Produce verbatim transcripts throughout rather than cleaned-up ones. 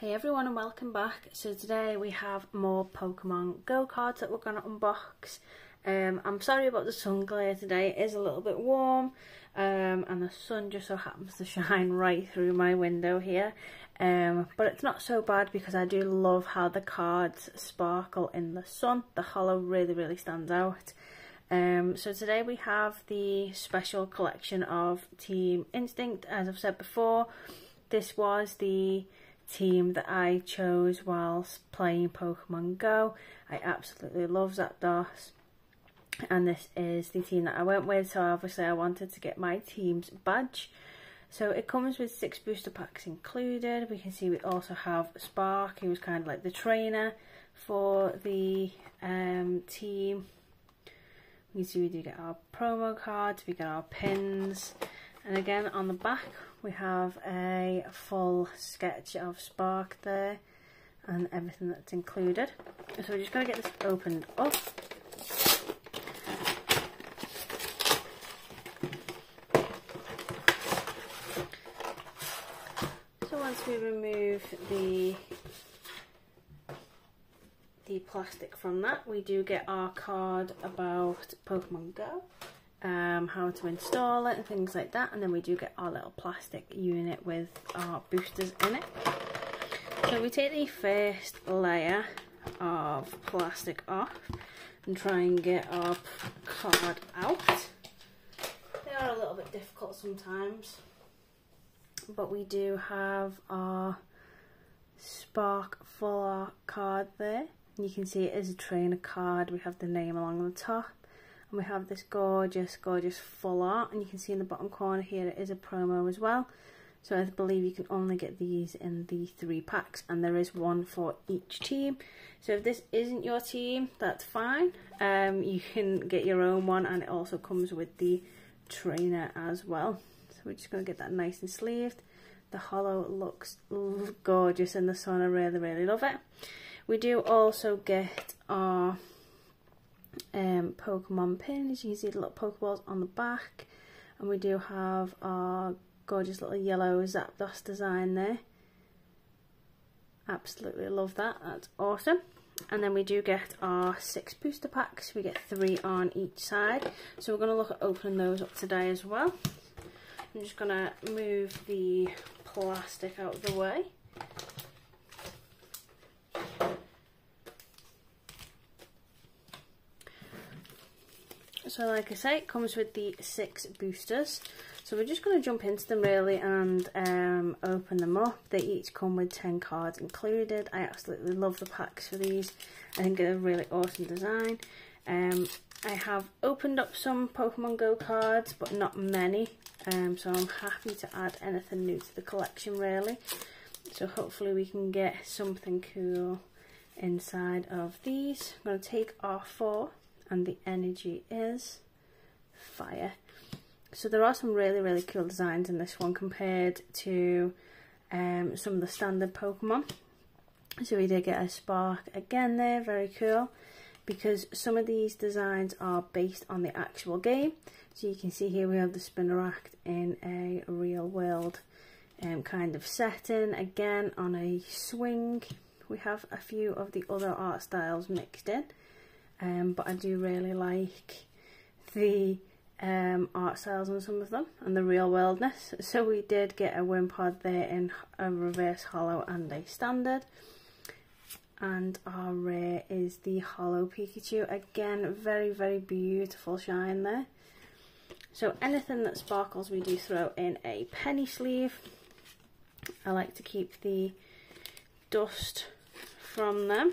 Hey everyone and welcome back. So today we have more Pokemon Go cards that we're going to unbox. Um, I'm sorry about the sun glare today, it is a little bit warm um, and the sun just so happens to shine right through my window here. Um, but it's not so bad because I do love how the cards sparkle in the sun. The holo really really stands out. Um, so today we have the special collection of Team Instinct. As I've said before, this was the team that I chose whilst playing Pokemon Go. I absolutely love Zapdos and this is the team that I went with, so obviously I wanted to get my team's badge. So it comes with six booster packs included. We can see we also have Spark, who was kind of like the trainer for the um, team. We can see we do get our promo cards, we get our pins, and again on the back we have a full sketch of Spark there and everything that's included. So we're just going to get this opened up. So once we remove the, the plastic from that, we do get our card about Pokemon Go. Um, how to install it and things like that, and then we do get our little plastic unit with our boosters in it. So we take the first layer of plastic off and try and get our card out. They are a little bit difficult sometimes, but we do have our Spark full art card there, and you can see it is a trainer card. We have the name along the top. And we have this gorgeous, gorgeous full art, and you can see in the bottom corner here it is a promo as well. So I believe you can only get these in the three packs, and there is one for each team. So if this isn't your team, that's fine. Um, you can get your own one, and it also comes with the trainer as well. So we're just going to get that nice and sleeved. The holo looks gorgeous in the sun. I really, really love it. We do also get our um Pokemon pin. As you can see, the little Pokeballs on the back, and we do have our gorgeous little yellow Zapdos design there. Absolutely love that, that's awesome. And then we do get our six booster packs. We get three on each side, so we're going to look at opening those up today as well. I'm just going to move the plastic out of the way. So like I say, it comes with the six boosters, so we're just going to jump into them really and um, open them up. They each come with ten cards included. I absolutely love the packs for these. I think they're a really awesome design. Um, I have opened up some Pokemon Go cards, but not many, um, so I'm happy to add anything new to the collection really. So hopefully we can get something cool inside of these. I'm going to take our four. And the energy is fire. So there are some really really cool designs in this one compared to um, some of the standard Pokemon. So we did get a Spark again there, very cool, because some of these designs are based on the actual game. So you can see here we have the Spinarak in a real world um, kind of setting, again on a swing. We have a few of the other art styles mixed in. Um, but I do really like the um, art styles on some of them and the real worldness. So we did get a Wimpod there in a reverse holo and a standard. And our rare is the holo Pikachu. Again, very, very beautiful shine there. So anything that sparkles we do throw in a penny sleeve. I like to keep the dust from them.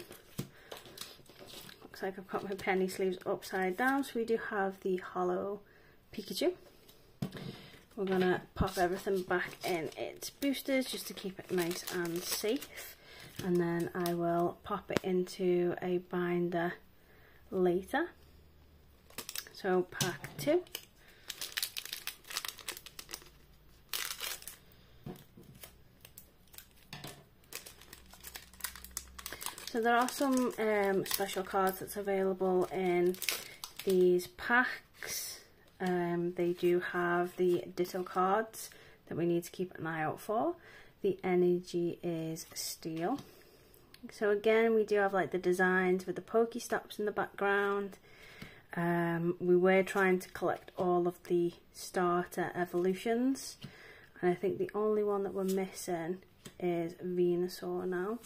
Like I've got my penny sleeves upside down. So we do have the holo Pikachu. We're gonna pop everything back in its boosters just to keep it nice and safe, and then I will pop it into a binder later. So pack two. So there are some um, special cards that's available in these packs. Um, they do have the Ditto cards that we need to keep an eye out for. the energy is steel. So again, we do have like the designs with the Pokestops in the background. Um, we were trying to collect all of the starter evolutions, and I think the only one that we're missing is Venusaur now.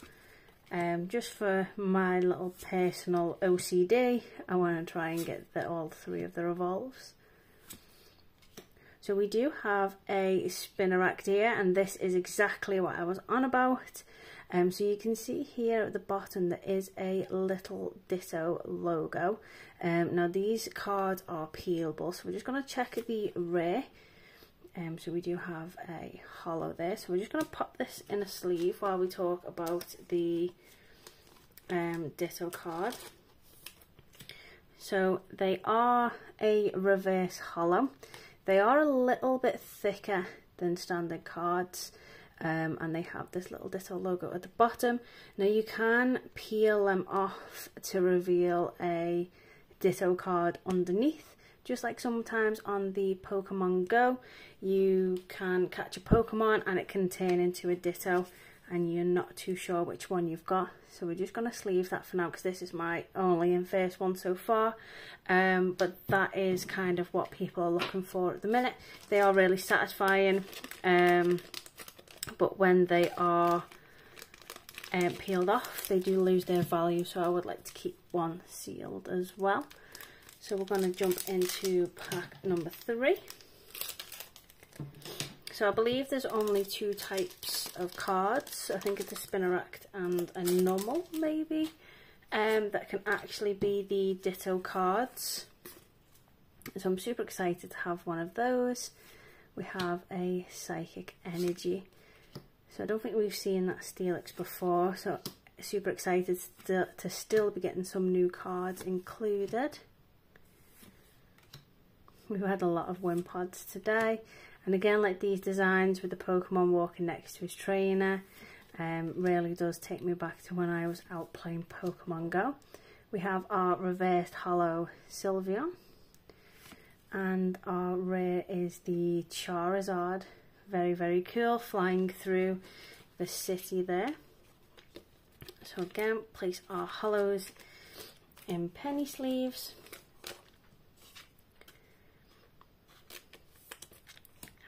Um, just for my little personal O C D, I want to try and get the, all three of the evolves. So we do have a Spinarak here, and this is exactly what I was on about. Um, so you can see here at the bottom there is a little Ditto logo. Um, now these cards are peelable, so we're just going to check the rare. Um, so we do have a holo there, so we're just going to pop this in a sleeve while we talk about the um, Ditto card. So they are a reverse holo. They are a little bit thicker than standard cards. Um, and they have this little Ditto logo at the bottom. Now you can peel them off to reveal a Ditto card underneath, just like sometimes on the Pokemon Go you can catch a Pokemon and it can turn into a Ditto and you're not too sure which one you've got. So we're just going to sleeve that for now, because this is my only and first one so far. Um, but that is kind of what people are looking for at the minute. They are really satisfying. Um, But when they are um, peeled off, they do lose their value, so I would like to keep one sealed as well. So we're going to jump into pack number three. So I believe there's only two types of cards. I think it's a Spinarak and a normal, maybe, um, that can actually be the Ditto cards. So I'm super excited to have one of those. We have a Psychic Energy. So I don't think we've seen that Steelix before, so super excited to, to still be getting some new cards included. We've had a lot of Wimpods today, and again, like these designs with the Pokemon walking next to his trainer, um, really does take me back to when I was out playing Pokemon Go. We have our reversed holo Sylveon, and our rare is the Charizard. Very, very cool, flying through the city there. So again, place our holos in penny sleeves.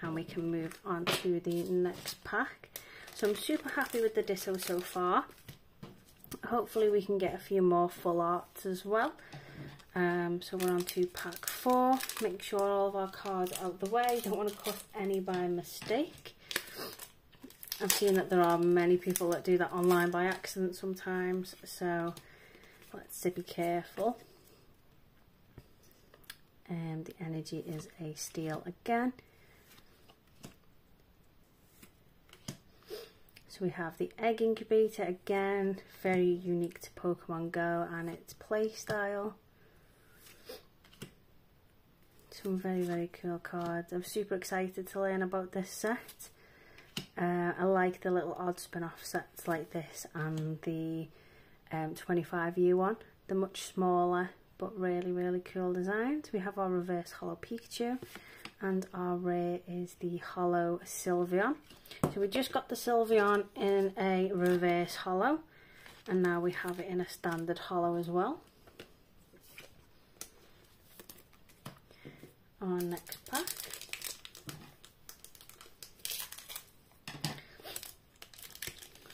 And we can move on to the next pack. So I'm super happy with the Ditto so far. Hopefully we can get a few more full arts as well. Um, so we're on to pack four. Make sure all of our cards are out of the way. You don't want to cut any by mistake. I've seen that there are many people that do that online by accident sometimes, so let's be careful. And um, the energy is a steel again. So we have the egg incubator again, very unique to Pokemon Go and its play style. Some very, very cool cards. I'm super excited to learn about this set. Uh, I like the little odd spin-off sets like this and the um, twenty-five U one. They're much smaller, but really, really cool designs. We have our reverse holo Pikachu, and our rare is the holo Sylveon. So we just got the Sylveon in a reverse holo, and now we have it in a standard holo as well. Our next pack.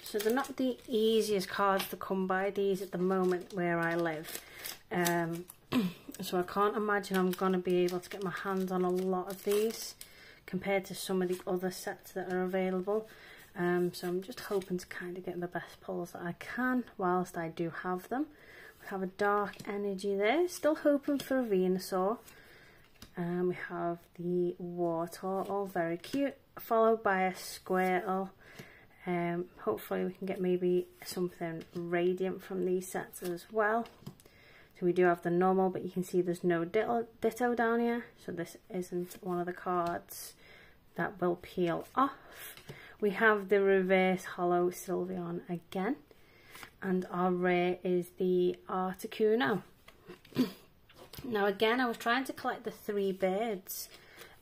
So they're not the easiest cards to come by, these, at the moment where I live, um, so I can't imagine I'm going to be able to get my hands on a lot of these compared to some of the other sets that are available. Um, so I'm just hoping to kind of get the best pulls that I can whilst I do have them. We have a dark energy there, still hoping for a Venusaur. Um, we have the Wartle, all very cute, followed by a Squirtle. Um, hopefully we can get maybe something radiant from these sets as well. So we do have the normal, but you can see there's no Ditto, ditto down here, so this isn't one of the cards that will peel off. We have the reverse holo Sylveon again, and our rare is the Articuno. Now again, I was trying to collect the three birds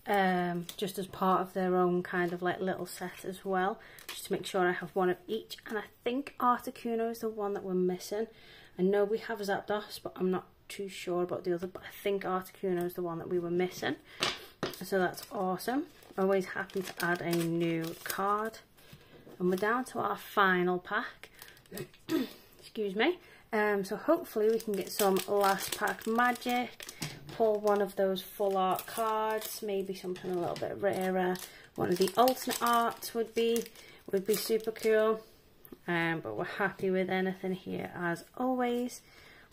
um, just as part of their own kind of like little set as well, just to make sure I have one of each. And I think Articuno is the one that we're missing. I know we have Zapdos, but I'm not too sure about the other, but I think Articuno is the one that we were missing, so that's awesome. Always happy to add a new card. And we're down to our final pack. Excuse me. Um, so hopefully we can get some last pack magic, pull one of those full art cards, maybe something a little bit rarer. One of the alternate arts would be would be super cool. Um, but we're happy with anything here as always.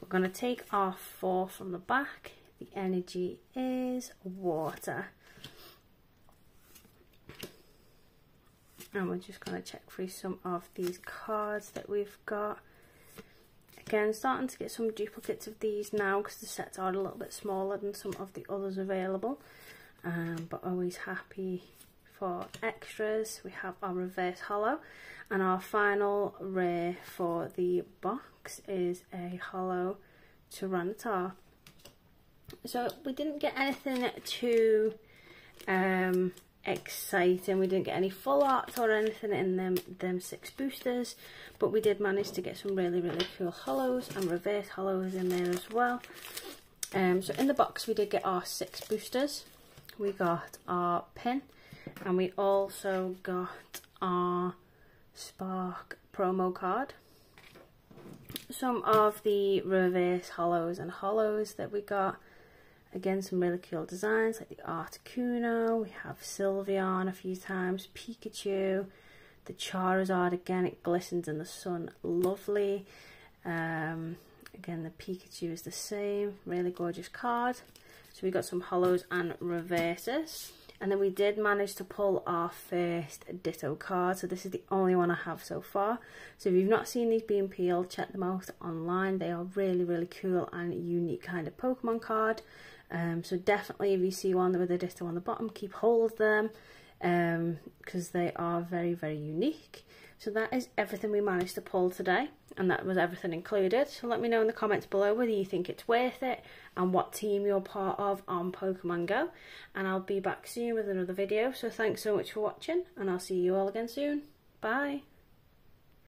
We're going to take our four from the back. The energy is water. And we're just going to check through some of these cards that we've got. Again, starting to get some duplicates of these now because the sets are a little bit smaller than some of the others available. Um, but always happy for extras. We have our reverse holo, and our final rare for the box is a holo Tyranitar. So we didn't get anything too um, exciting. We didn't get any full arts or anything in them them six boosters, but we did manage to get some really really cool hollows and reverse hollows in there as well. Um, so in the box we did get our six boosters, we got our pin, and we also got our Spark promo card. Some of the reverse hollows and hollows that we got, again some really cool designs like the Articuno, we have Sylveon a few times, Pikachu, the Charizard, again it glistens in the sun, lovely. Um, again the Pikachu is the same, really gorgeous card. So we got some hollows and reverses. And then we did manage to pull our first Ditto card, so this is the only one I have so far. So if you've not seen these being peeled, check them out online. They are really, really cool and unique kind of Pokemon card. Um, so definitely if you see one with a Ditto on the bottom, keep hold of them because um, they are very, very unique. So that is everything we managed to pull today, and that was everything included. So let me know in the comments below whether you think it's worth it and what team you're part of on Pokemon Go. And I'll be back soon with another video. So thanks so much for watching, and I'll see you all again soon. Bye.